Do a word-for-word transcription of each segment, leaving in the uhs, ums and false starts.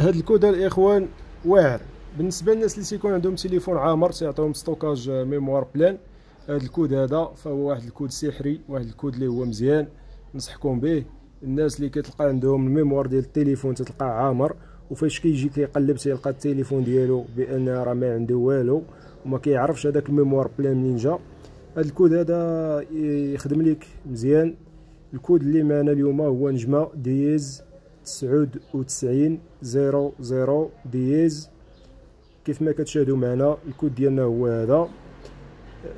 هاد الكودر الاخوان واعر بالنسبه للناس اللي تيكون عندهم تليفون عامر تيعطيهم ستوكاج ميموار بلان. هاد الكود هذا فهو واحد الكود سحري، واحد الكود اللي هو مزيان نصحكم به. الناس اللي كتلقى عندهم الميموار ديال التليفون تتلقى عامر، وفاش كيجي كيقلب تيلقى التليفون ديالو بان راه ما عنده والو وما كيعرفش هذاك الميموار بلان منين جا. هاد الكود هذا يخدم ليك مزيان. الكود اللي معنا اليوم هو نجمه ديز تسعة وتسعين صفر صفر ديز، كيف ما كتشاهدوا معنا الكود ديالنا هو هذا.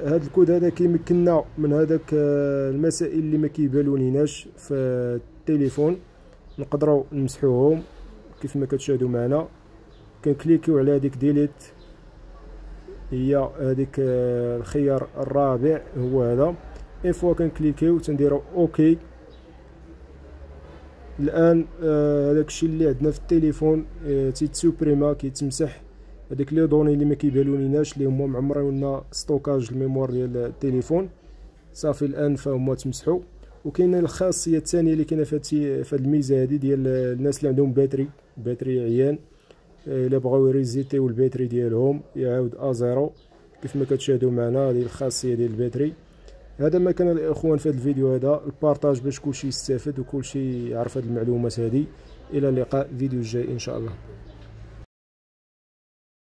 هذا الكود هذا كيمكننا من هذاك المسائل اللي ما كيبانو ليناش في التليفون، نقدروا نمسحوهم كيف ما كتشاهدوا معنا. كنكليكيو على هذيك ديليت، هي هذيك الخيار الرابع هو هذا. اي فوا كنكليكيو تنديروا اوكي. الان هذاك الشيء اللي عندنا في التليفون تيتسوبريما، كيتمسح هذيك لي دوني اللي ما كيبانو ليناش اللي هما معمريونا ستوكاج الميموار ديال التليفون. صافي الان فهما تمسحوا. وكاينه الخاصيه الثانيه اللي كاينه في هاد الميزه هذه ديال الناس اللي عندهم باتري باتري عيان، الا بغاو ريزيتيو الباتري ديالهم يعاود ا كيف ما كتشاهدوا معنا. هذه الخاصيه ديال الباتري. هذا ما كان الاخوان في هذا الفيديو هذا، البارطاج باش كلشي يستافد وكلشي يعرف هاد المعلومات هذه. الى اللقاء فيديو جاي ان شاء الله.